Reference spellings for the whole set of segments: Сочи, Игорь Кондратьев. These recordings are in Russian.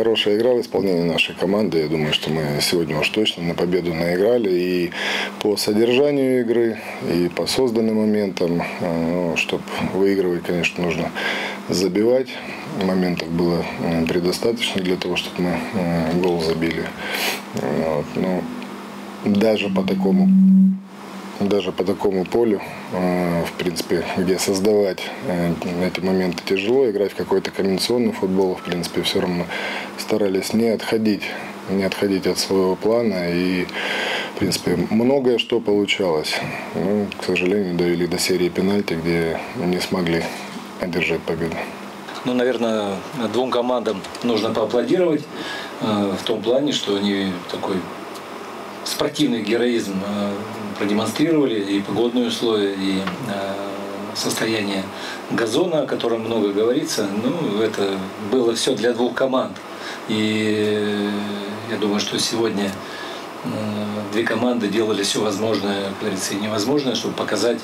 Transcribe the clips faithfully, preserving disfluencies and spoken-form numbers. Хорошая игра в исполнении нашей команды. Я думаю, что мы сегодня уж точно на победу наиграли и по содержанию игры, и по созданным моментам. Ну, чтобы выигрывать, конечно, нужно забивать. Моментов было предостаточно для того, чтобы мы гол забили. Вот. Но даже по такому... Даже по такому полю, в принципе, где создавать эти моменты тяжело, играть в какой-то комбинационный футбол, в принципе, все равно старались не отходить, не отходить от своего плана. И, в принципе, многое что получалось. Ну, к сожалению, довели до серии пенальти, где не смогли одержать победу. Ну, наверное, двум командам нужно поаплодировать в том плане, что они такой спортивный героизм продемонстрировали, и погодные условия, и э, состояние газона, о котором много говорится. Ну, это было все для двух команд. И э, я думаю, что сегодня э, две команды делали все возможное, как говорится, и невозможное, чтобы показать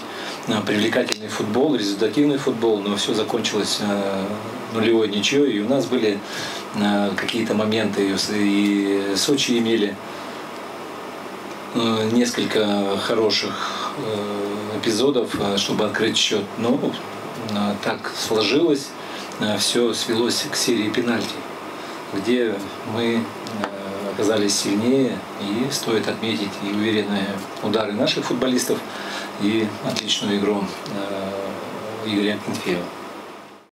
э, привлекательный футбол, результативный футбол, но все закончилось э, нулевой ничьей. И у нас были э, какие-то моменты, и Сочи имели несколько хороших эпизодов, чтобы открыть счет. Но так сложилось, все свелось к серии пенальти, где мы оказались сильнее. И стоит отметить и уверенные удары наших футболистов, и отличную игру Игоря Кондратьева.